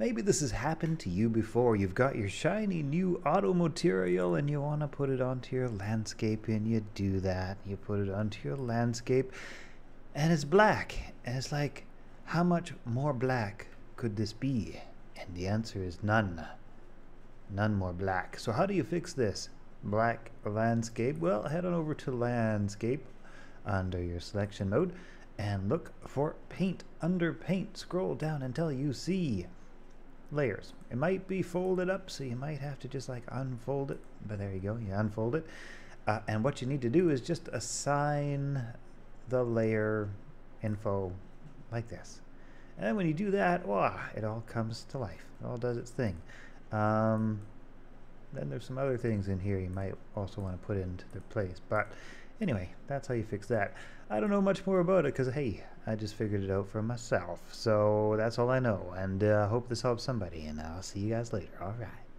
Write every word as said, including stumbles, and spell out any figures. Maybe this has happened to you before. You've got your shiny new auto material and you want to put it onto your landscape, and you do that. You put it onto your landscape and it's black. And it's like, how much more black could this be? And the answer is none. None more black. So how do you fix this black landscape? Well, head on over to landscape under your selection mode and look for paint. Under paint, scroll down until you see layers. It might be folded up, so you might have to just like unfold it, but there you go, you unfold it. Uh, and what you need to do is just assign the layer info like this. And when you do that, wow, it all comes to life. It all does its thing. Um, then there's some other things in here you might also want to put into their place, but anyway, that's how you fix that. I don't know much more about it because, hey, I just figured it out for myself. So that's all I know, and I uh, hope this helps somebody, and I'll see you guys later. All right.